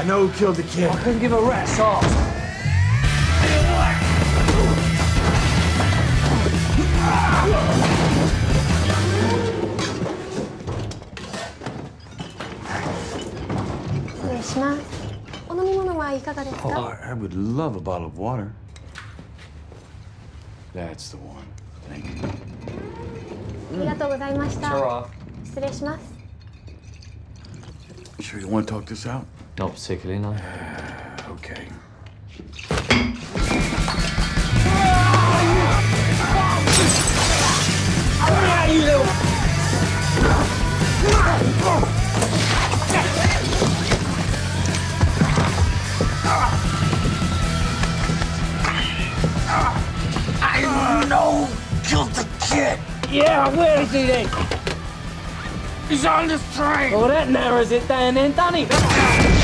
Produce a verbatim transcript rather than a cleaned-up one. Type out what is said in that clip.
I know who killed the kid. I couldn't give a rat's ass. Oh, I would love a bottle of water. That's the one. Thank you. Mm. You sure you want to talk this out? Not particularly, no. Uh, okay. I know who killed the kid. Yeah, where is he then? He's on this train. Well, that narrows it down then, doesn't he?